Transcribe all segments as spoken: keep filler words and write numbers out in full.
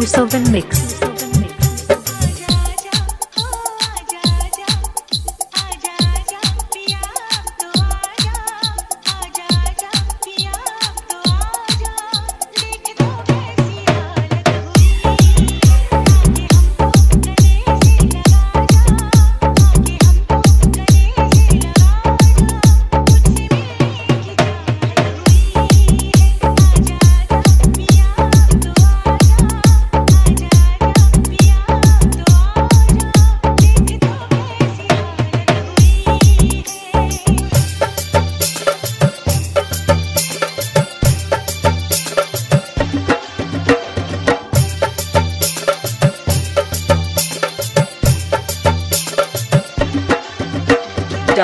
Susovan Mix.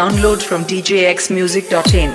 Download from D J X music dot in.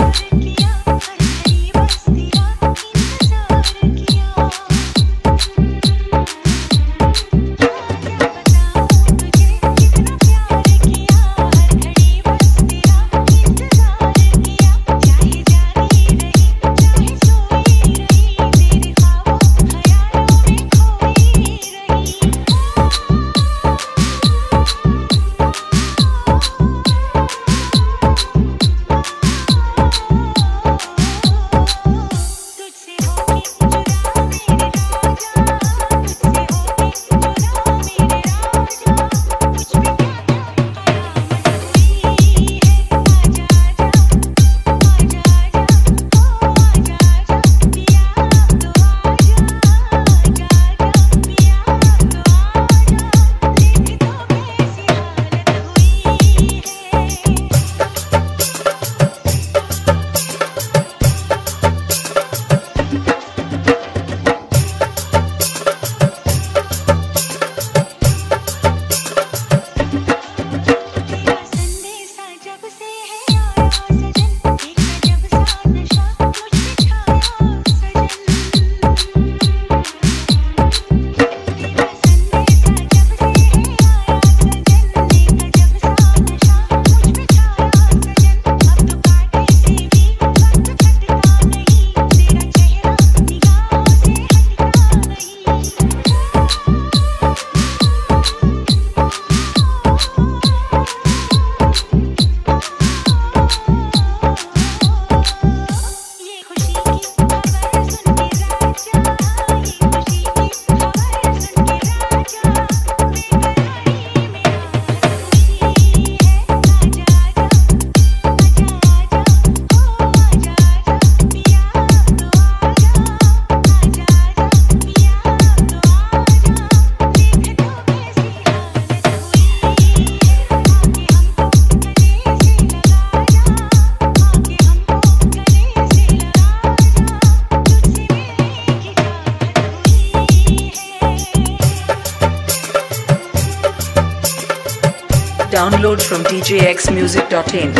Download from D J X music dot in.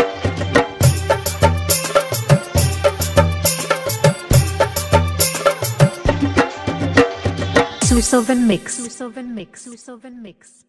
Susovan Mix. Susovan Mix. Susovan Mix.